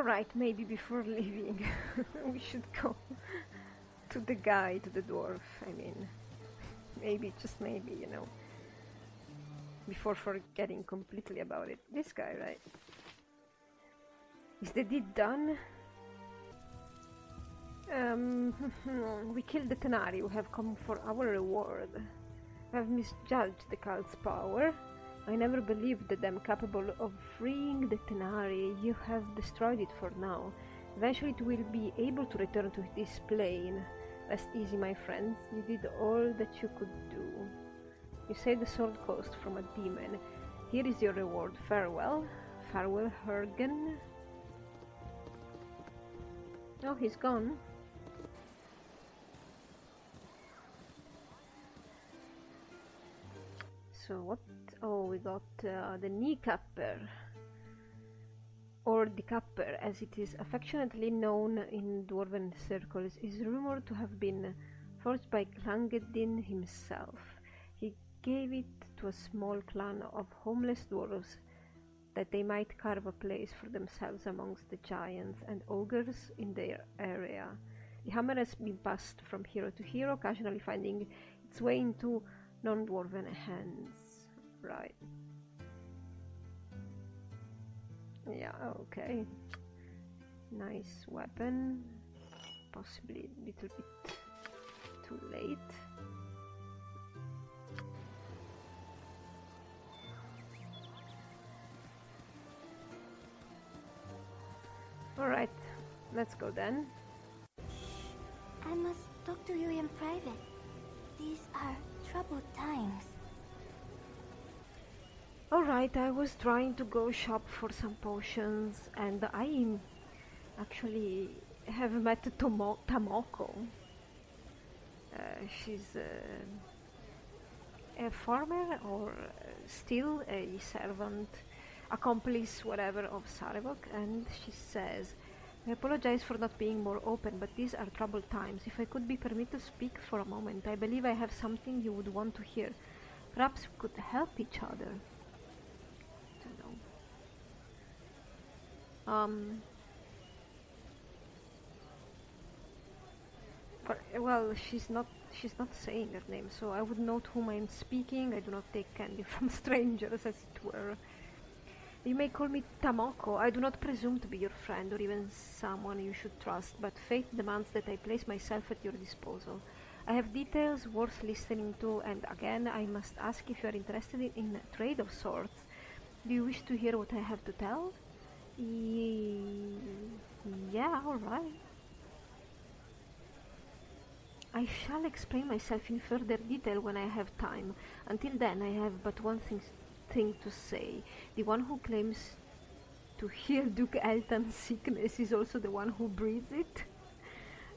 Alright, maybe before leaving, we should go to the guy, to the dwarf, I mean, maybe, just maybe, you know, before forgetting completely about it. This guy, right? Is the deed done? We killed the Tenari who have come for our reward. I've misjudged the cult's power. I never believed that I'm capable of freeing the Tenari. You have destroyed it for now. Eventually it will be able to return to this plane. Rest easy, my friends. You did all that you could do. You saved the sword coast from a demon. Here is your reward. Farewell. Farewell, Hergen. Oh, he's gone. So what? Oh, we got the kneecapper, or the capper as it is affectionately known in dwarven circles, is rumored to have been forged by Glangedin himself. He gave it to a small clan of homeless dwarves that they might carve a place for themselves amongst the giants and ogres in their area. The hammer has been passed from hero to hero, occasionally finding its way into non-dwarven hands. Right. Yeah, okay. Nice weapon. Possibly a little bit too late. Alright, let's go then. I must talk to you in private. These are troubled times. Alright, I was trying to go shop for some potions and I actually have met Tomo Tamoko. She's a farmer or still a servant, accomplice, whatever, of Sarevok, and she says, I apologize for not being more open, but these are troubled times. If I could be permitted to speak for a moment, I believe I have something you would want to hear. Perhaps we could help each other. I don't know. Well, she's not saying her name, so I would note whom I am speaking. I do not take candy from strangers, as it were. You may call me Tamoko. I do not presume to be your friend or even someone you should trust, but fate demands that I place myself at your disposal. I have details worth listening to, and again, I must ask if you are interested in a trade of sorts. Do you wish to hear what I have to tell? Yeah, alright. I shall explain myself in further detail when I have time. Until then, I have but one thing to say. The one who claims to hear Duke Eltan's sickness is also the one who breeds it.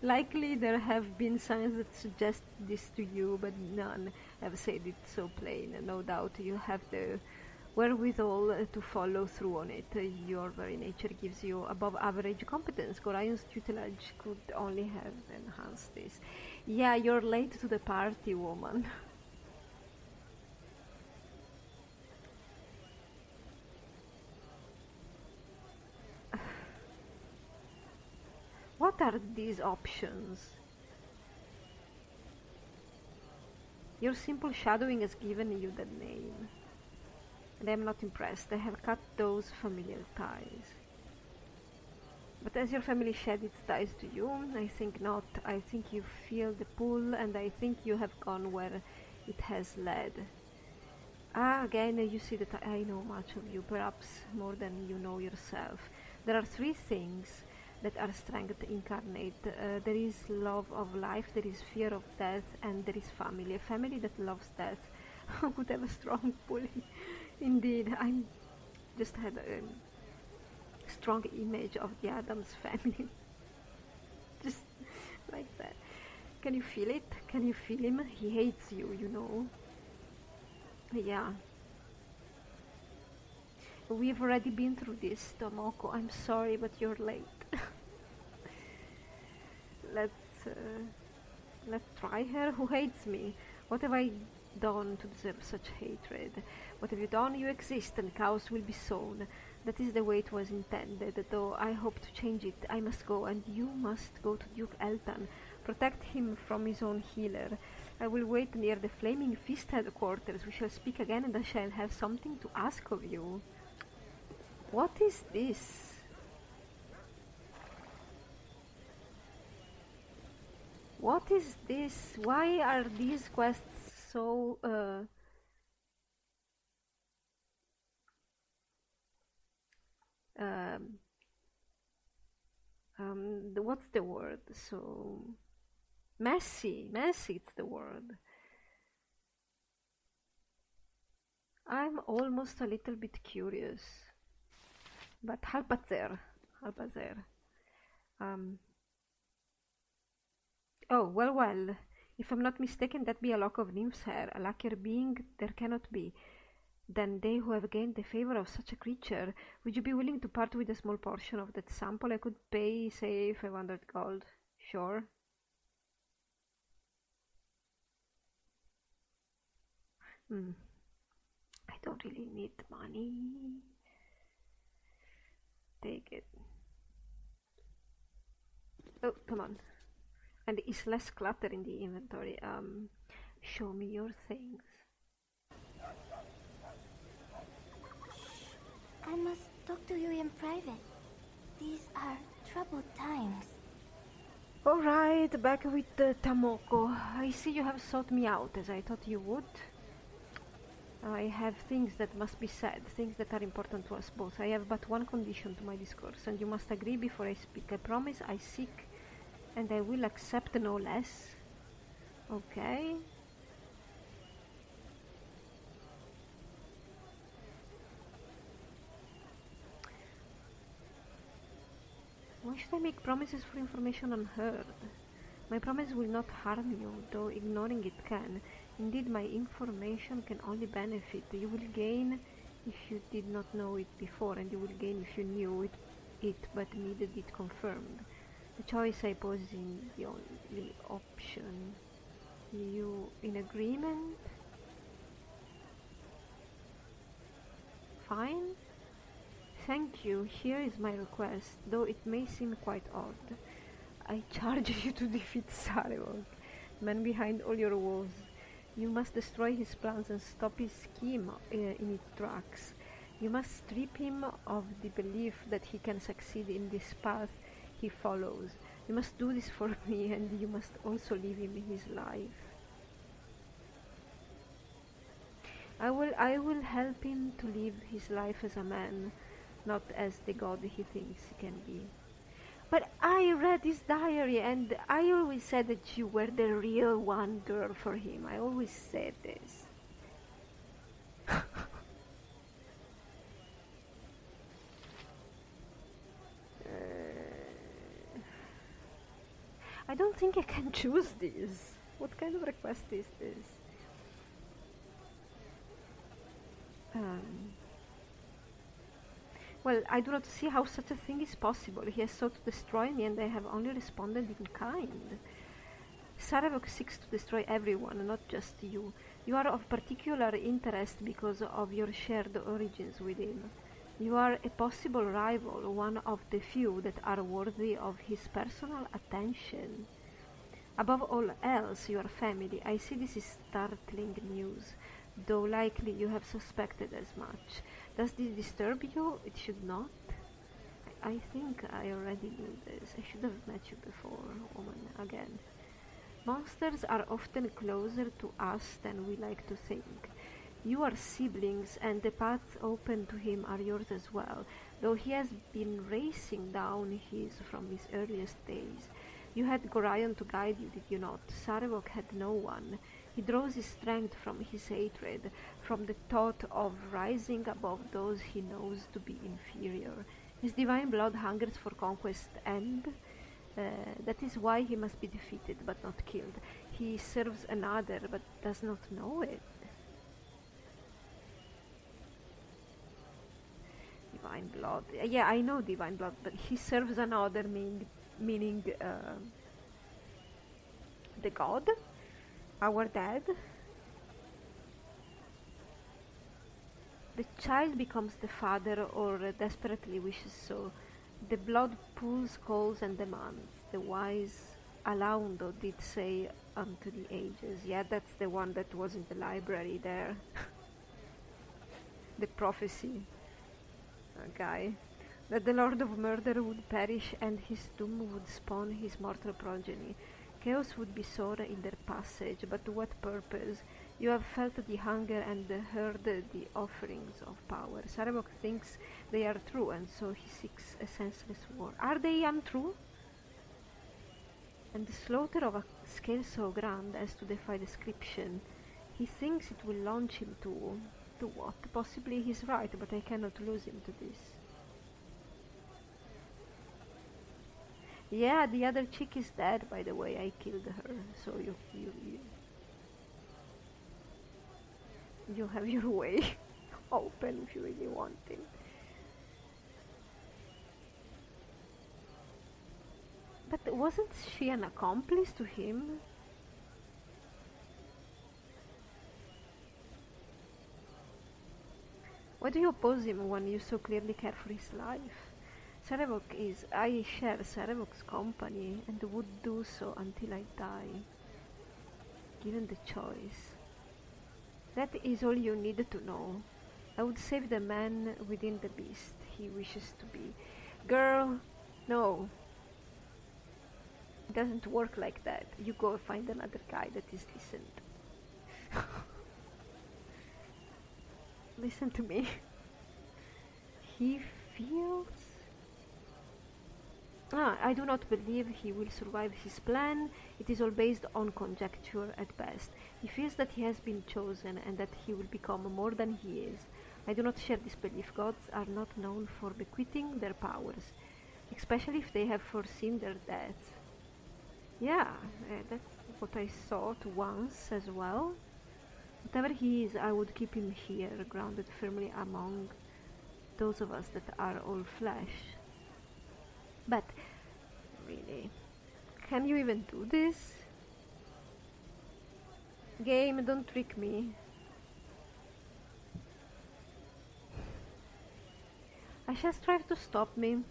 Likely there have been signs that suggest this to you, but none have said it so plain. No doubt you have the wherewithal to follow through on it. Your very nature gives you above average competence. Gorion's tutelage could only have enhanced this. Yeah, you're late to the party, woman. What are these options? Your simple shadowing has given you that name. And I'm not impressed. I have cut those familial ties. But has your family shed its ties to you? I think not. I think you feel the pull, and I think you have gone where it has led. Ah, again, you see that I know much of you, perhaps more than you know yourself. There are three things that are strength to incarnate. There is love of life, there is fear of death, and there is family. A family that loves death would have a strong pulling. Indeed, I just had a strong image of the Addams family. Just like that. Can you feel it? Can you feel him? He hates you, you know. Yeah. We've already been through this, Tomoko. I'm sorry, but you're late. Let's try her. Who hates me? What have I done to deserve such hatred? What have you done? You exist, and cows will be sown. That is the way it was intended, though I hope to change it. I must go, and you must go to Duke Eltan. Protect him from his own healer. I will wait near the Flaming Fist headquarters. We shall speak again, and I shall have something to ask of you. What is this? What is this? Why are these quests so... what's the word? So messy, messy, it's the word. I'm almost a little bit curious, but halp at there. Oh, well, if I'm not mistaken, that be a lock of nymph's hair, a luckier being there cannot be than they who have gained the favor of such a creature. Would you be willing to part with a small portion of that sample? I could pay, say, 500 gold. Sure. I don't really need money. Take it. Oh, come on. And it's less clutter in the inventory. Show me your things. I must talk to you in private. These are troubled times. Alright, back with Tamoko. I see you have sought me out, as I thought you would. I have things that must be said, things that are important to us both. I have but one condition to my discourse, and you must agree before I speak. I promise I seek, and I will accept no less. Okay. Why should I make promises for information unheard? My promise will not harm you, though ignoring it can. Indeed, my information can only benefit. You will gain if you did not know it before, and you will gain if you knew it but needed it confirmed. The choice I pose is the only option. You in agreement? Fine? Thank you, here is my request, though it may seem quite odd. I charge you to defeat Sarevok, man behind all your walls. You must destroy his plans and stop his scheme in its tracks. You must strip him of the belief that he can succeed in this path he follows. You must do this for me, and you must also leave him his life. I will help him to live his life as a man, not as the god he thinks he can be. But I read his diary, and I always said that you were the real one girl for him. I always said this. I don't think I can choose this. What kind of request is this? Well, I do not see how such a thing is possible. He has sought to destroy me, and I have only responded in kind. Sarevok seeks to destroy everyone, not just you. You are of particular interest because of your shared origins with him. You are a possible rival, one of the few that are worthy of his personal attention. Above all else, you are family. I see this is startling news, though likely you have suspected as much. Does this disturb you? It should not. I think I already knew this. I should have met you before, woman, again. Monsters are often closer to us than we like to think. You are siblings, and the paths open to him are yours as well, though he has been racing down his from his earliest days. You had Gorion to guide you, did you not? Sarevok had no one. He draws his strength from his hatred, from the thought of rising above those he knows to be inferior. His divine blood hungers for conquest, and that is why he must be defeated but not killed. He serves another but does not know it. Divine blood. Yeah, I know divine blood, but he serves another, meaning the god? Our dad? the child becomes the father or desperately wishes so. The blood pulls, calls, and demands. The wise Alaundo did say unto the ages. Yeah, that's the one that was in the library there. The prophecy guy. That the Lord of Murder would perish and his doom would spawn his mortal progeny. Chaos would be sore in their passage, but to what purpose? You have felt the hunger and heard the offerings of power. Sarevok thinks they are true, and so he seeks a senseless war. Are they untrue? And the slaughter of a scale so grand as to defy description, he thinks it will launch him to what? Possibly he's right, but I cannot lose him to this. Yeah, the other chick is dead, by the way. I killed her, so you have your way open if you really want it. But wasn't she an accomplice to him? Why do you oppose him when you so clearly care for his life? Sarevok is... I share Sarevok's company and would do so until I die, given the choice. That is all you need to know. I would save the man within the beast he wishes to be. Girl, no. It doesn't work like that. You go find another guy that is decent. Listen to me. He feels... I do not believe he will survive his plan. It is all based on conjecture at best. He feels that he has been chosen and that he will become more than he is. I do not share this belief. Gods are not known for bequeathing their powers, especially if they have foreseen their deaths. Yeah, that's what I thought once as well. Whatever he is, I would keep him here, grounded firmly among those of us that are all flesh. But, really, can you even do this? Game, don't trick me. I shall strive to stop him,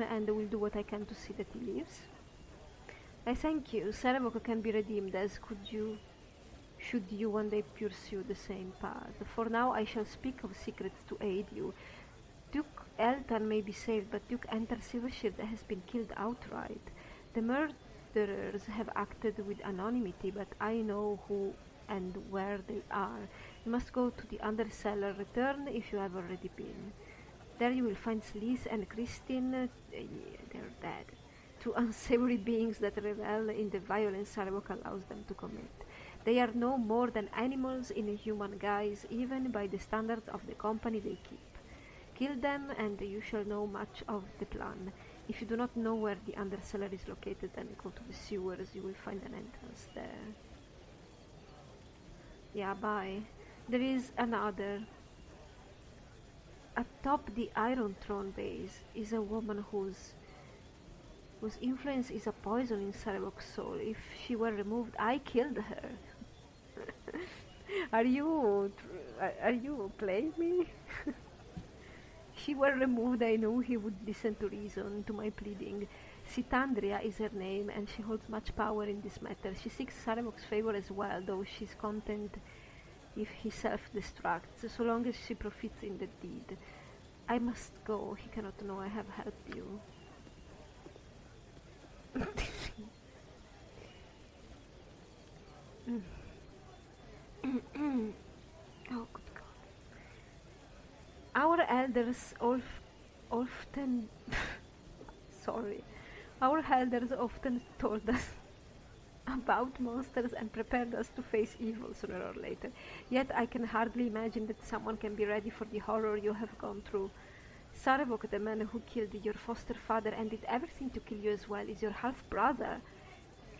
and will do what I can to see that he lives. I thank you. Sarevok can be redeemed, as could you, should you one day pursue the same path. For now, I shall speak of secrets to aid you. Duke Eltan may be saved, but Duke Enter Silvershield has been killed outright. The murderers have acted with anonymity, but I know who and where they are. You must go to the Undercellar. Return if you have already been. There you will find Slythe and Krystin. They're dead. Two unsavory beings that revel in the violence Sarevok allows them to commit. They are no more than animals in a human guise, even by the standards of the company they keep. Kill them, and you shall know much of the plan. If you do not know where the Undercellar is located, then go to the sewers. You will find an entrance there. Yeah, bye. There is another. Atop the Iron Throne base is a woman whose influence is a poison in Sarevok's soul. If she were removed, I killed her. Are you playing me? If she were removed, I knew he would listen to reason, to my pleading. Cythandria is her name, and she holds much power in this matter. She seeks Sarevok's favor as well, though she is content if he self-destructs, so long as she profits in the deed. I must go. He cannot know I have helped you. Oh, good God. Our elders often told us about monsters and prepared us to face evil sooner or later. Yet I can hardly imagine that someone can be ready for the horror you have gone through. Sarevok, the man who killed your foster father and did everything to kill you as well, is your half-brother.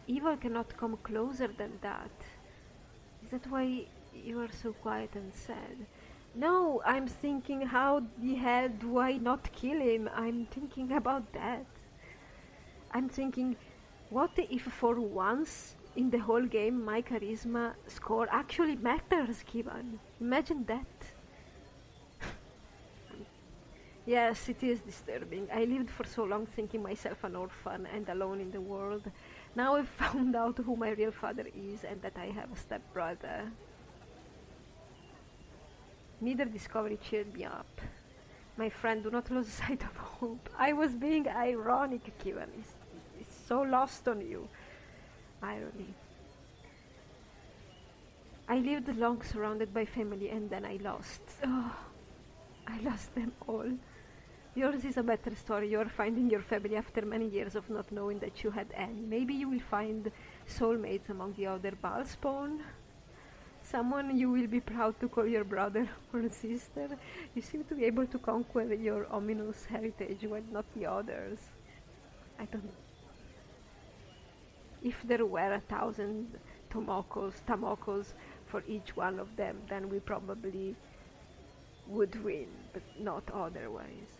Evil cannot come closer than that. Is that why you are so quiet and sad? No, I'm thinking, how the hell do I not kill him? I'm thinking about that. I'm thinking, what if for once in the whole game my charisma score actually matters, Kivan? Imagine that. Yes, it is disturbing. I lived for so long thinking myself an orphan and alone in the world. Now I've found out who my real father is and that I have a stepbrother. Neither discovery cheered me up. My friend, do not lose sight of hope. I was being ironic, Kivan. It's so lost on you. Irony. I lived long surrounded by family and then I lost. Oh, I lost them all. Yours is a better story. You're finding your family after many years of not knowing that you had any. Maybe you will find soulmates among the other Balspawn. Someone you will be proud to call your brother or sister. You seem to be able to conquer your ominous heritage while not the others. I don't know. If there were 1,000 Tamokos for each one of them, then we probably would win, but not otherwise.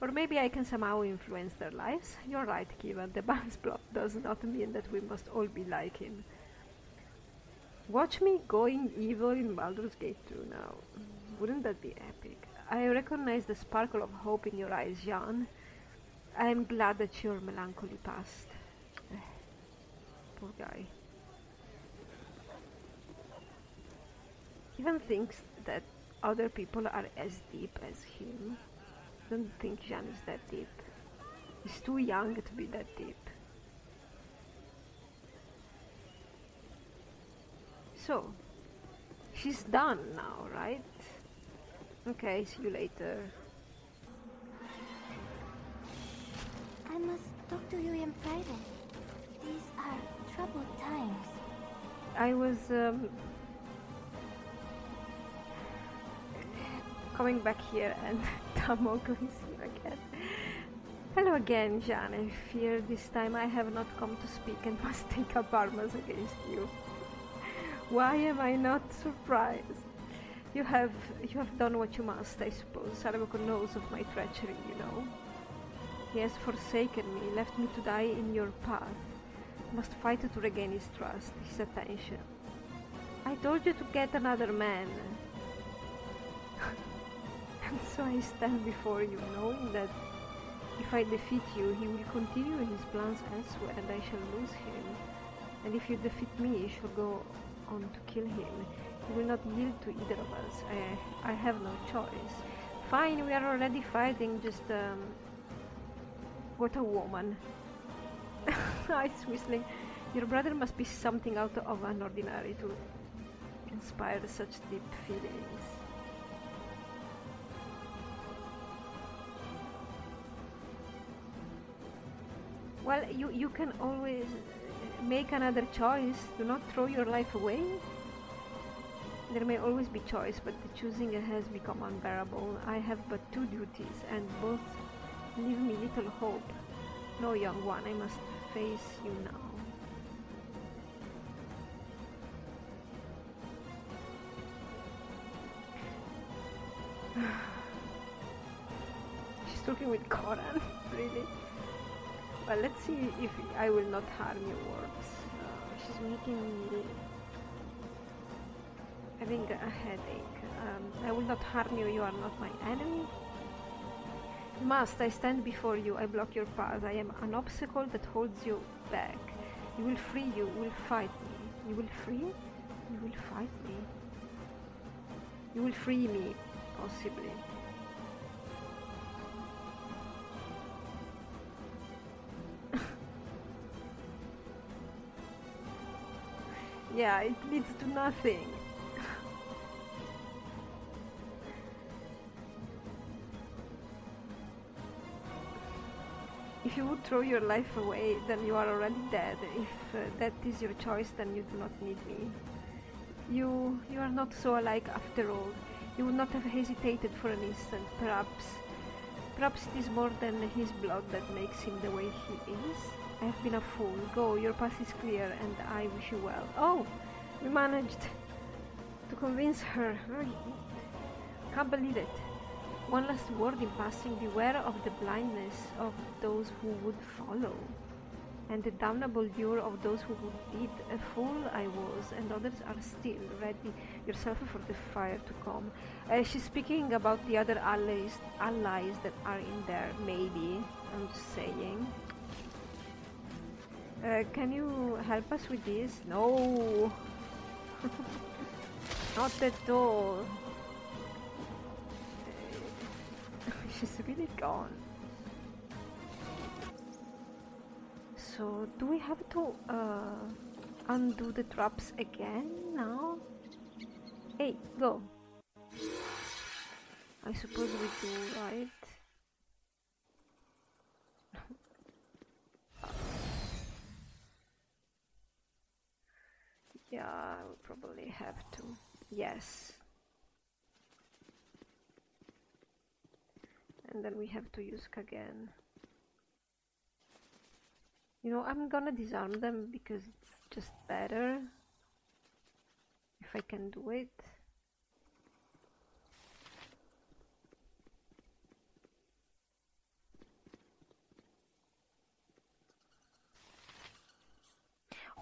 Or maybe I can somehow influence their lives. You're right, Kivan. The Bans plot does not mean that we must all be like him. Watch me going evil in Baldur's Gate 2 now. Wouldn't that be epic? I recognize the sparkle of hope in your eyes, Jan. I am glad that your melancholy passed. Poor guy. Kivan thinks that other people are as deep as him. I don't think Jan is that deep. He's too young to be that deep. So, she's done now, right? Okay, see you later. I must talk to you in private. These are troubled times. I was coming back here and Tamoko is here again. Hello again, Jan. I fear this time I have not come to speak and must take up arms against you. Why am I not surprised? You have done what you must, I suppose. Sarevok knows of my treachery, you know. He has forsaken me, left me to die in your path. I must fight to regain his trust, his attention. I told you to get another man. And so I stand before you, knowing that if I defeat you, he will continue his plans elsewhere and I shall lose him. And if you defeat me, you shall go on to kill him. He will not yield to either of us. I have no choice. Fine, we are already fighting, just... What a woman. Ice whistling. Your brother must be something out of an ordinary to inspire such deep feelings. Well, you can always make another choice. Do not throw your life away. There may always be choice, but the choosing has become unbearable. I have but two duties, and both leave me little hope. No, young one, I must face you now. She's talking with Coran, really. Well, let's see if I will not harm your words. She's making me having a headache. I will not harm you, you are not my enemy. Must, I stand before you, I block your path, I am an obstacle that holds you back. You will free, you will fight me. You will free? You will fight me. You will free me, possibly. Yeah, it leads to nothing. If you would throw your life away, then you are already dead. If that is your choice, then you do not need me. You are not so alike after all. You would not have hesitated for an instant. Perhaps it is more than his blood that makes him the way he is. I have been a fool. Go, your path is clear and I wish you well. Oh, we managed to convince her. I can't believe it. One last word in passing, beware of the blindness of those who would follow, and the damnable lure of those who did. A fool I was, and others are still. Ready yourself for the fire to come. She's speaking about the other allies that are in there, maybe, I'm just saying. Can you help us with this? No! Not at all! She's really gone. So, do we have to undo the traps again now? Hey, go! I suppose we do, right? Yeah, I would probably have to. Yes. And then we have to use Kagain. You know, I'm gonna disarm them because it's just better if I can do it.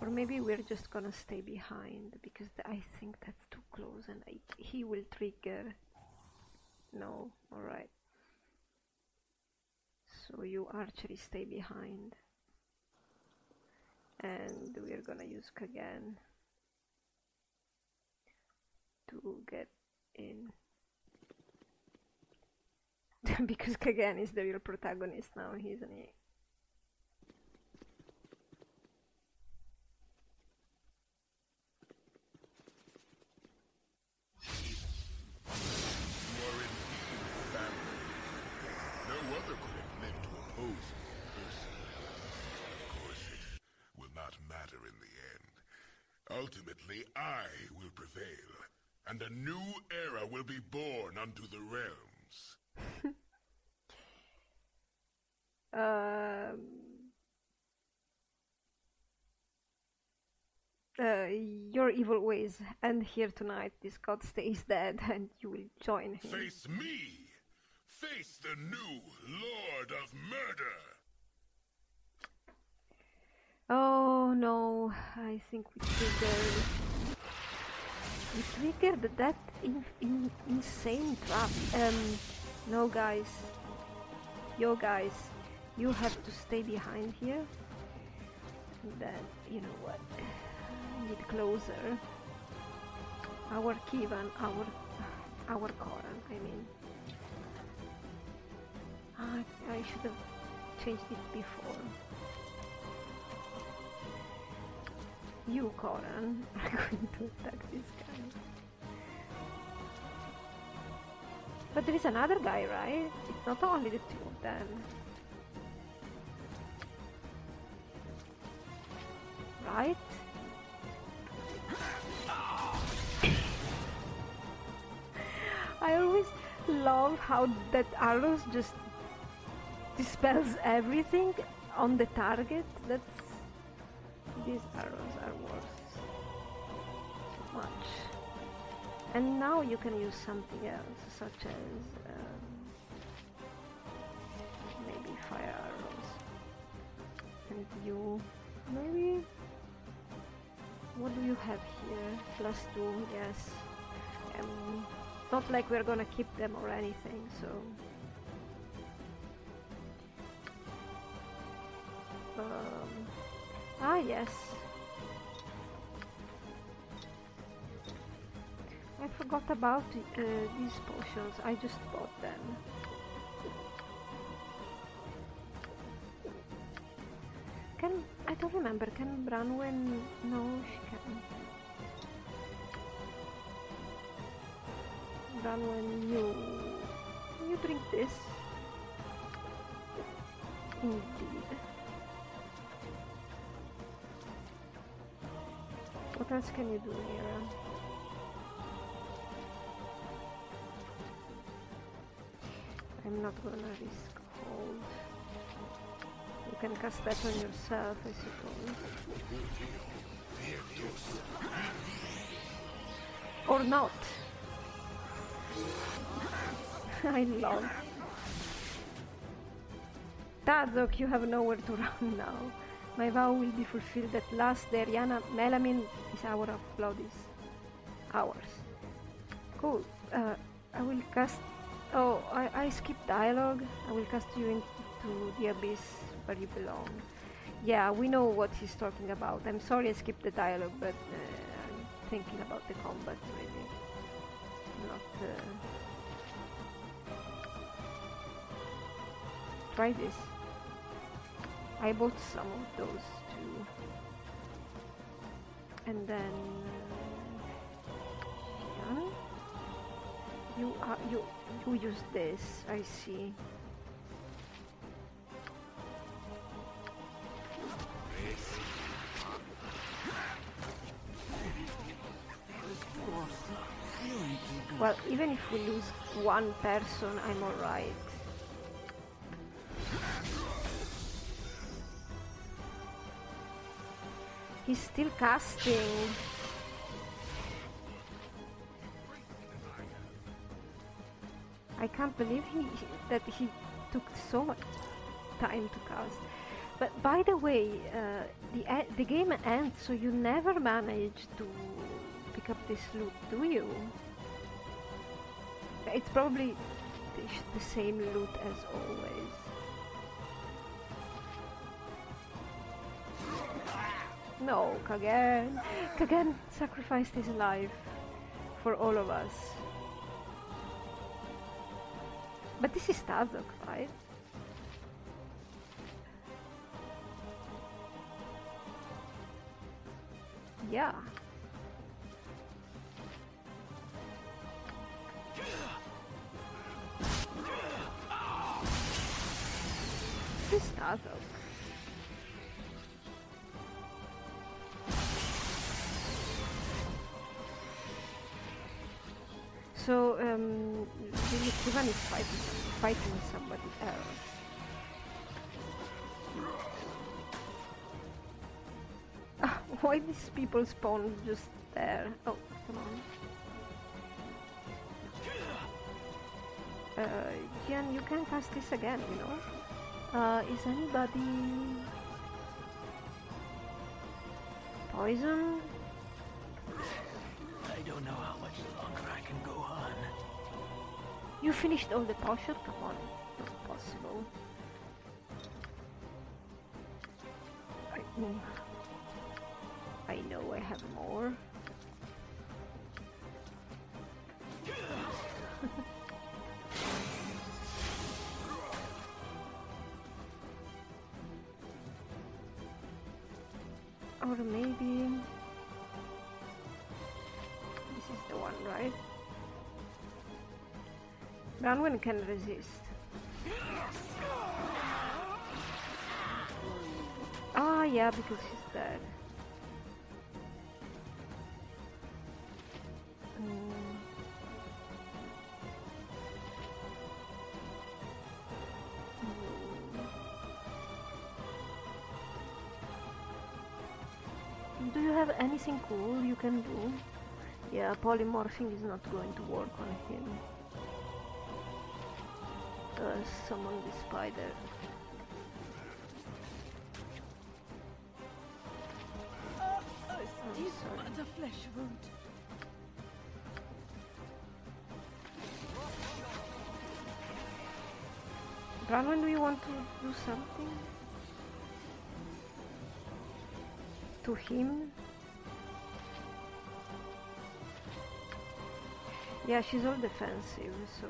Or maybe we're just gonna stay behind because I think that's too close and he will trigger. No, alright. So you archery stay behind. And we're gonna use Kagain to get in. Because Kagain is the real protagonist now, isn't he? Ultimately, I will prevail, and a new era will be born unto the realms. Your evil ways end here tonight. This god stays dead, and you will join him. Face me! Face the new Lord of Murder! Oh no, I think we triggered that insane trap. No guys, you have to stay behind here. And then, you know what, get closer. Our Kivan, our Coran, I mean. I should have changed it before. You, Coran, are going to attack this guy. But there is another guy, right? It's not only the two of them. Right? I always love how that arrows just dispels everything on the target. That's... these arrows are worth so much. And now you can use something else, such as maybe fire arrows. And you, maybe, what do you have here? +2, yes. Not like we're gonna keep them or anything, so. Ah, yes. I forgot about these potions. I just bought them. I don't remember. Can Branwen... no, she can't. Branwen, you drink this. Indeed. What else can you do here? I'm not gonna risk hold. You can cast that on yourself, I suppose. Or not. I love. Tazok, you have nowhere to run now. My vow will be fulfilled at last. The Ariana Melamine is our of blood is ours. Cool. I will cast... Oh, I skipped dialogue. I will cast you into the abyss where you belong. Yeah, we know what he's talking about. I'm sorry I skipped the dialogue, but I'm thinking about the combat really. Not... Try this. I bought some of those too. And then... yeah. You use this, I see. Well, even if we lose one person, I'm alright. He's still casting. I can't believe that he took so much time to cast. But by the way, the game ends, so you never manage to pick up this loot, do you? It's probably the same loot as always. No, Kagain. Kagain sacrificed his life for all of us. But this is Tazok, right? Yeah. This is Tazok. So, Kivan is fighting somebody else. Why these people spawn just there? Oh, come on. Jan, you can cast this again, you know? Is anybody... poisoned? I don't know how much longer I can go on. You finished all the potion? Come on, not possible. I know I have more. Or maybe... this is the one, right? Branwen can resist. Ah, yeah, because she's dead. Do you have anything cool you can do? Yeah, polymorphing is not going to work on him. Summon the spider. I'm sorry. Branwen, do you want to do something? To him? Yeah, she's all defensive, so...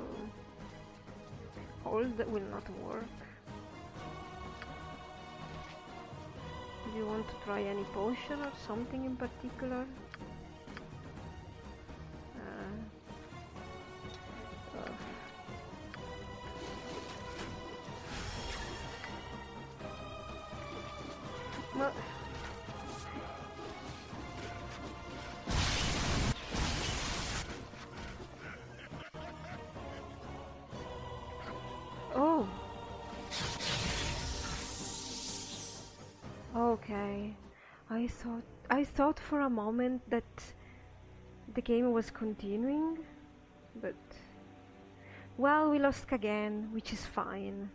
all that will not work. Do you want to try any potion or something in particular? I thought for a moment that the game was continuing, but Well, we lost Kagain, which is fine.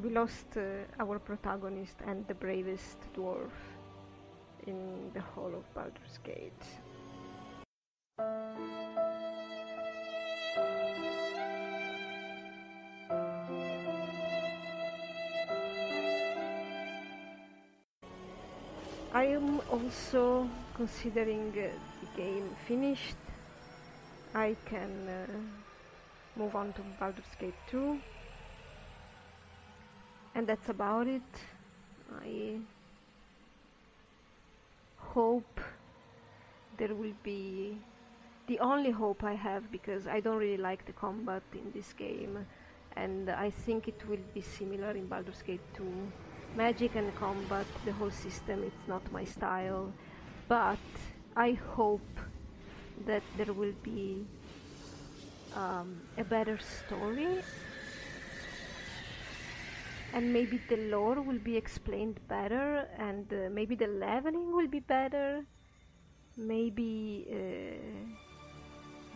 We lost our protagonist and the bravest dwarf in the whole of Baldur's Gate. I am also considering the game finished. I can move on to Baldur's Gate 2. And that's about it. I hope there will be... The only hope I have, because I don't really like the combat in this game, and I think it will be similar in Baldur's Gate 2. Magic and combat, the whole system, it's not my style, but I hope that there will be a better story, and maybe the lore will be explained better, and maybe the leveling will be better, maybe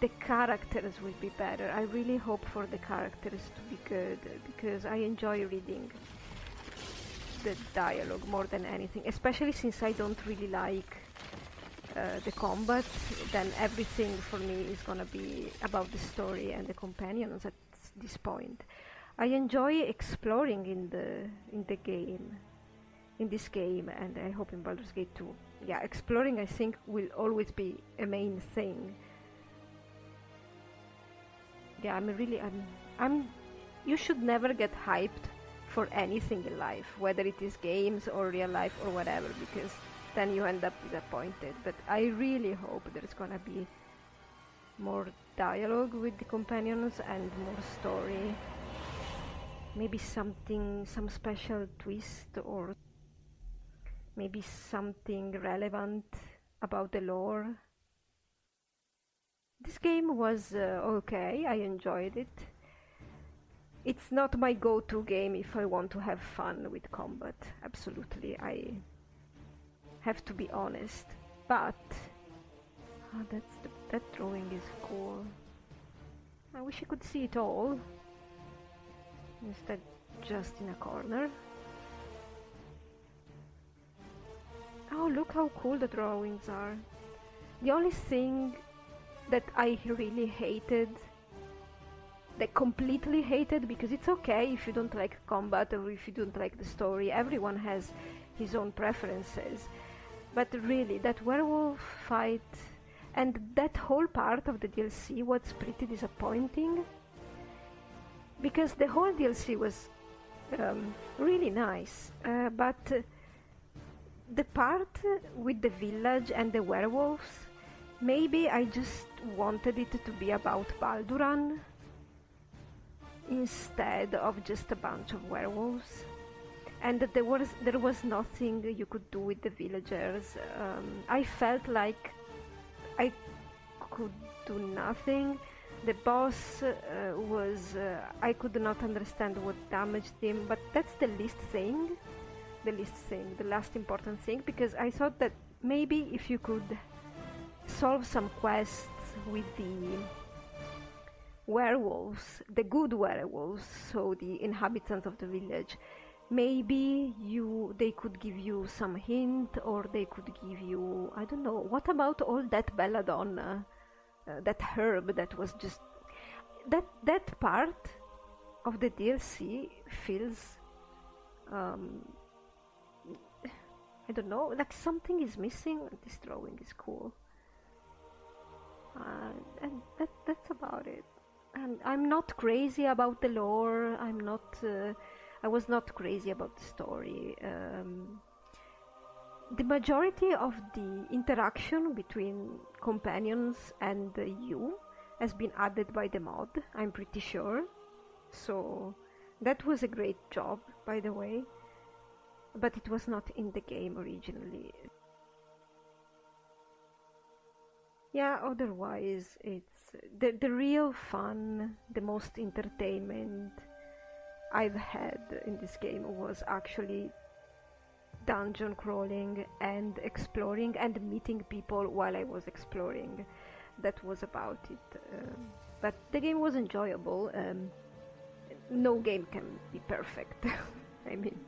the characters will be better. I really hope for the characters to be good, because I enjoy reading the dialogue more than anything, especially since I don't really like the combat. Then everything for me is gonna be about the story and the companions at this point. I enjoy exploring in the game, in this game, and I hope in Baldur's Gate 2. Yeah, exploring I think will always be a main thing. Yeah, I'm you should never get hyped for anything in life, whether it is games or real life or whatever, because then you end up disappointed. But I really hope there's gonna be more dialogue with the companions and more story. Maybe some special twist, or maybe something relevant about the lore. This game was okay, I enjoyed it. It's not my go-to game if I want to have fun with combat, absolutely, I have to be honest, but... Oh, that drawing is cool. I wish I could see it all, instead just in a corner. Oh, look how cool the drawings are. The only thing that I really hated, that completely hated, because it's okay if you don't like combat or if you don't like the story, everyone has his own preferences, but really, that werewolf fight and that whole part of the DLC was pretty disappointing, because the whole DLC was really nice, but the part with the village and the werewolves, maybe I just wanted it to be about Balduran instead of just a bunch of werewolves, and that there was nothing you could do with the villagers. I felt like I could do nothing. The boss I could not understand what damaged him, but that's the last important thing, because I thought that maybe if you could solve some quests with the werewolves, the good werewolves, so the inhabitants of the village, maybe they could give you some hint, or they could give you, I don't know, what about all that belladonna, that herb that was just... That part of the DLC feels, I don't know, like something is missing. This drawing is cool. And that's about it. And I'm not crazy about the lore, I was not crazy about the story. The majority of the interaction between companions and you has been added by the mod, I'm pretty sure. So that was a great job, by the way, but it was not in the game originally. Yeah, otherwise it's the real fun, the most entertainment I've had in this game was actually dungeon crawling and exploring and meeting people while I was exploring. that was about it. But the game was enjoyable. No game can be perfect. I mean,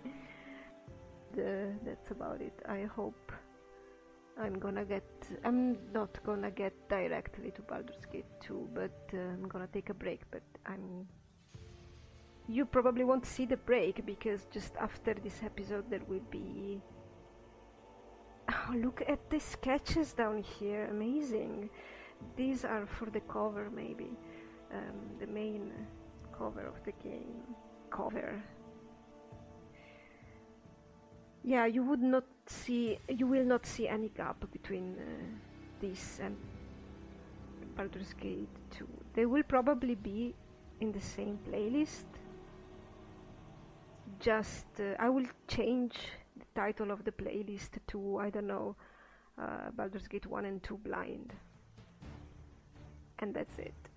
that's about it. I hope I'm not gonna get directly to Baldur's Gate 2, but I'm gonna take a break. But you probably won't see the break, because just after this episode there will be... Oh, look at the sketches down here, amazing! These are for the cover, maybe. The main cover of the game. Cover. Yeah, you will not see any gap between this and Baldur's Gate 2. They will probably be in the same playlist. Just, I will change the title of the playlist to, I don't know, Baldur's Gate 1 and 2 Blind. And that's it.